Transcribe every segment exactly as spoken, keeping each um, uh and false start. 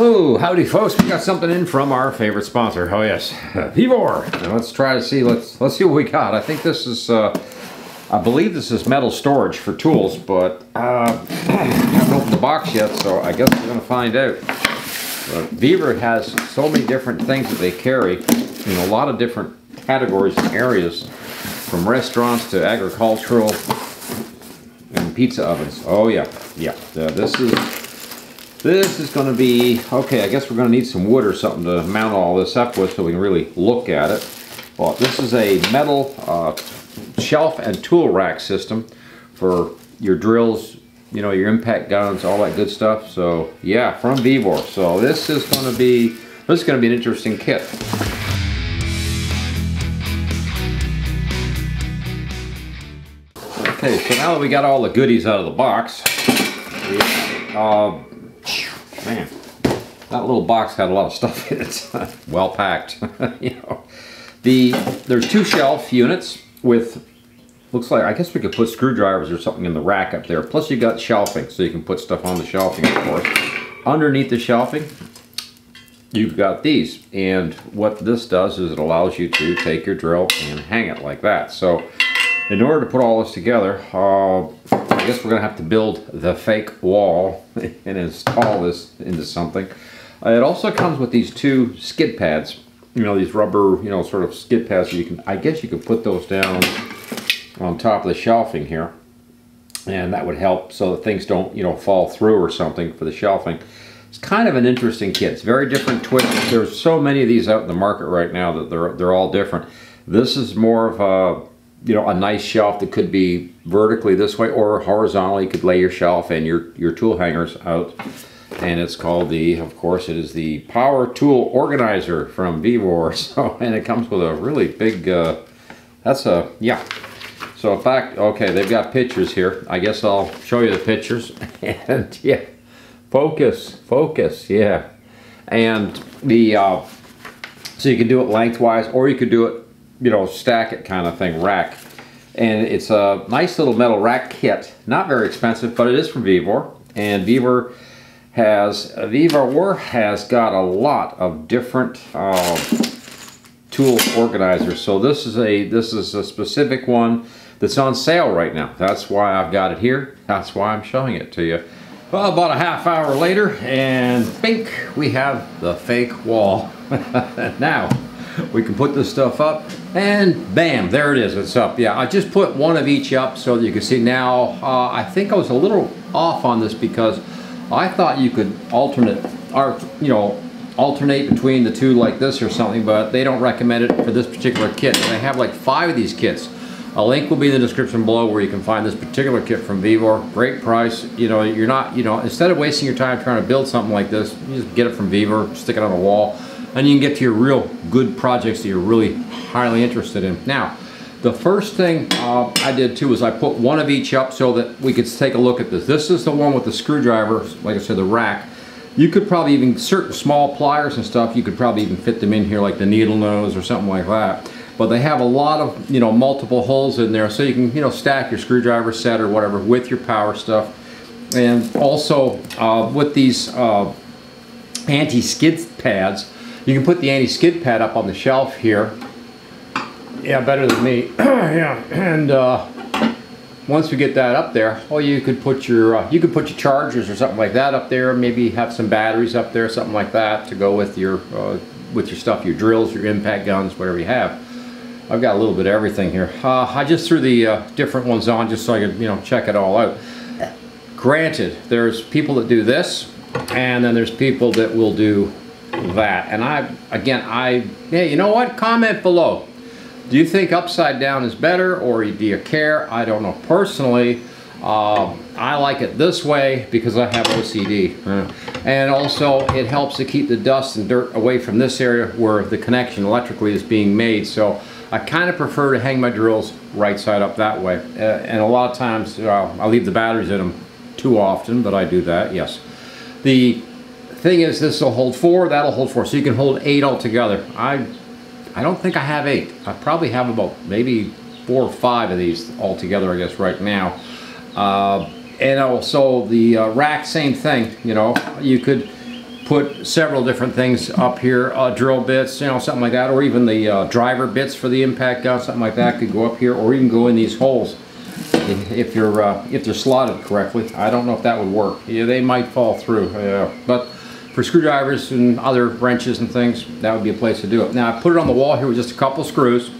Oh, howdy folks, we got something in from our favorite sponsor. Oh yes, Vevor. Now let's try to see, let's let's see what we got. I think this is, uh, I believe this is metal storage for tools, but uh, I haven't opened the box yet, so I guess we're gonna find out. But Vevor has so many different things that they carry in a lot of different categories and areas, from restaurants to agricultural and pizza ovens. Oh yeah, yeah, uh, this is, This is going to be, okay, I guess we're going to need some wood or something to mount all this up with so we can really look at it. Well, this is a metal uh, shelf and tool rack system for your drills, you know, your impact guns, all that good stuff. So, yeah, from Vevor. So this is going to be, this is going to be an interesting kit. Okay, so now that we got all the goodies out of the box, we, uh, man, that little box had a lot of stuff in it. Well packed. You know, the there's two shelf units with, looks like, I guess we could put screwdrivers or something in the rack up there. Plus you got shelving, so you can put stuff on the shelving, of course. Underneath the shelving, you've got these. And what this does is it allows you to take your drill and hang it like that. So in order to put all this together, uh, I guess we're gonna have to build the fake wall and install this into something. Uh, it also comes with these two skid pads, you know, these rubber, you know, sort of skid pads. So you can, I guess you can put those down on top of the shelving here, and that would help so that things don't, you know, fall through or something for the shelving. It's kind of an interesting kit. It's very different twist. There's so many of these out in the market right now that they're, they're all different. This is more of a, you know, a nice shelf that could be vertically this way or horizontally. You could lay your shelf and your, your tool hangers out. And it's called the, of course, it is the Power Tool Organizer from Vevor. So, and it comes with a really big, uh, that's a, yeah. So in fact, okay, they've got pictures here. I guess I'll show you the pictures. And yeah, focus, focus, yeah. And the, uh, so you can do it lengthwise or you could do it, you know, stack it kind of thing, rack. And it's a nice little metal rack kit. Not very expensive, but it is from Vevor. And Vevor has, Vevor has got a lot of different uh, tool organizers. So this is a, this is a specific one that's on sale right now. That's why I've got it here. That's why I'm showing it to you. Well, about a half hour later, and bink, we have the fake wall. Now, we can put this stuff up, and bam, there it is, it's up. Yeah, I just put one of each up so that you can see. Now, uh, I think I was a little off on this because I thought you could alternate, or, you know, alternate between the two like this or something, but they don't recommend it for this particular kit. And they have like five of these kits. A link will be in the description below where you can find this particular kit from Vevor. Great price. You know, you're not, you know, instead of wasting your time trying to build something like this, you just get it from Vevor, stick it on a wall, and you can get to your real good projects that you're really highly interested in. Now, the first thing uh, I did too was I put one of each up so that we could take a look at this. This is the one with the screwdriver, like I said, the rack. You could probably even, certain small pliers and stuff, you could probably even fit them in here like the needle nose or something like that. But they have a lot of, you know, multiple holes in there so you can, you know, stack your screwdriver set or whatever with your power stuff. And also uh, with these uh, anti-skid pads, you can put the anti-skid pad up on the shelf here. Yeah, better than me. Yeah, and uh, once we get that up there, well, you could put your uh, you could put your chargers or something like that up there. Maybe have some batteries up there, something like that, to go with your uh, with your stuff, your drills, your impact guns, whatever you have. I've got a little bit of everything here. Uh, I just threw the uh, different ones on just so I could, you know, check it all out. Granted, there's people that do this, and then there's people that will do that. And I, again, I, hey, you know what? Comment below. Do you think upside down is better, or do you care? I don't know. Personally, uh, I like it this way because I have O C D. Uh, and also, it helps to keep the dust and dirt away from this area where the connection electrically is being made. So I kind of prefer to hang my drills right side up that way. Uh, and a lot of times, uh, I leave the batteries in them too often, but I do that, yes. The thing is, this will hold four, that'll hold four, so you can hold eight altogether. I I don't think I have eight. I probably have about maybe four or five of these altogether, I guess, right now. Uh, and also the uh, rack, same thing, you know. You could put several different things up here, uh, drill bits, you know, something like that, or even the uh, driver bits for the impact gun, something like that could go up here, or even go in these holes if, if you're uh, if they're slotted correctly. I don't know if that would work. Yeah, they might fall through, yeah. But for screwdrivers and other wrenches and things, that would be a place to do it. Now I put it on the wall here with just a couple screws,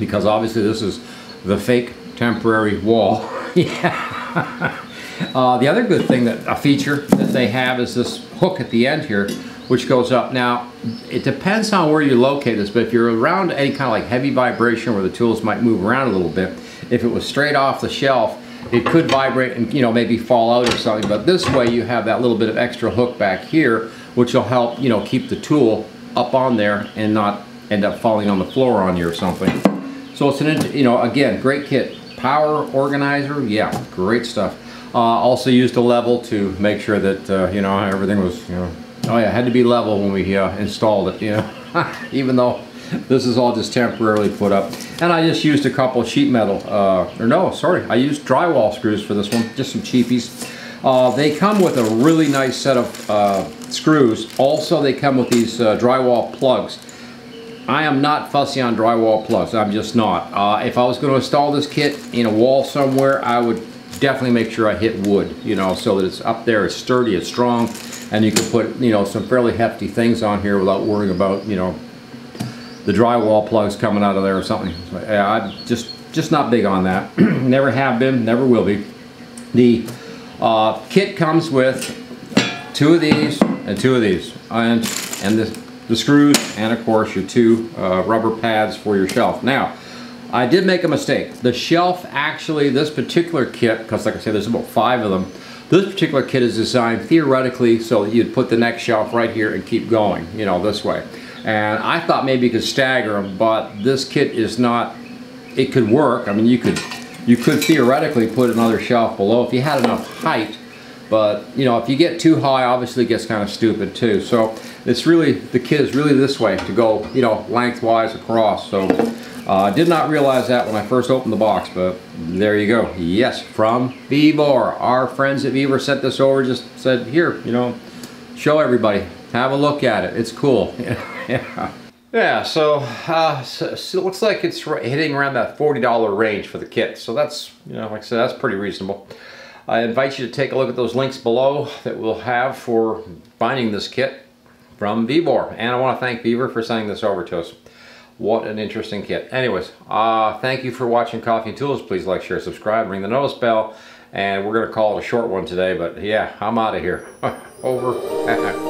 because obviously this is the fake temporary wall. Yeah. Uh, the other good thing, that a feature that they have, is this hook at the end here, which goes up. Now, it depends on where you locate this, but if you're around any kind of like heavy vibration where the tools might move around a little bit, if it was straight off the shelf, it could vibrate and, you know, maybe fall out or something. But this way, you have that little bit of extra hook back here, which will help, you know, keep the tool up on there and not end up falling on the floor on you or something. So it's an, you know, again, great kit. Power organizer, yeah, great stuff. Uh, also used a level to make sure that, uh, you know, everything was, you know, oh yeah, it had to be level when we uh, installed it, you know, even though this is all just temporarily put up. And I just used a couple of sheet metal, uh, or no, sorry, I used drywall screws for this one, just some cheapies. Uh, they come with a really nice set of uh, screws. Also, they come with these uh, drywall plugs. I am not fussy on drywall plugs, I'm just not. Uh, if I was going to install this kit in a wall somewhere, I would definitely make sure I hit wood, you know, so that it's up there, it's sturdy, it's strong, and you can put, you know, some fairly hefty things on here without worrying about, you know, the drywall plugs coming out of there or something. So, yeah, I'm just, just not big on that. Never have been, never will be. The uh, kit comes with two of these and two of these, and, and the, the screws, and of course your two uh, rubber pads for your shelf. Now, I did make a mistake. The shelf, actually, this particular kit, because like I said, there's about five of them, this particular kit is designed theoretically so that you'd put the next shelf right here and keep going, you know, this way. And I thought maybe you could stagger them, but this kit is not, it could work. I mean, you could, you could theoretically put another shelf below if you had enough height, but, you know, if you get too high, obviously it gets kind of stupid too. So it's really, the kit is really this way to go, you know, lengthwise across. So. I uh, did not realize that when I first opened the box, but there you go. Yes, from Vevor. Our friends at Vevor sent this over, just said, here, you know, show everybody. Have a look at it. It's cool. Yeah. Yeah, so, uh, so, so it looks like it's hitting around that forty dollar range for the kit. So that's, you know, like I said, that's pretty reasonable. I invite you to take a look at those links below that we'll have for buying this kit from Vevor. And I want to thank Vevor for sending this over to us. What an interesting kit. Anyways, uh, thank you for watching Coffee and Tools. Please like, share, subscribe, ring the notice bell, and we're going to call it a short one today, but yeah, I'm out of here. Over.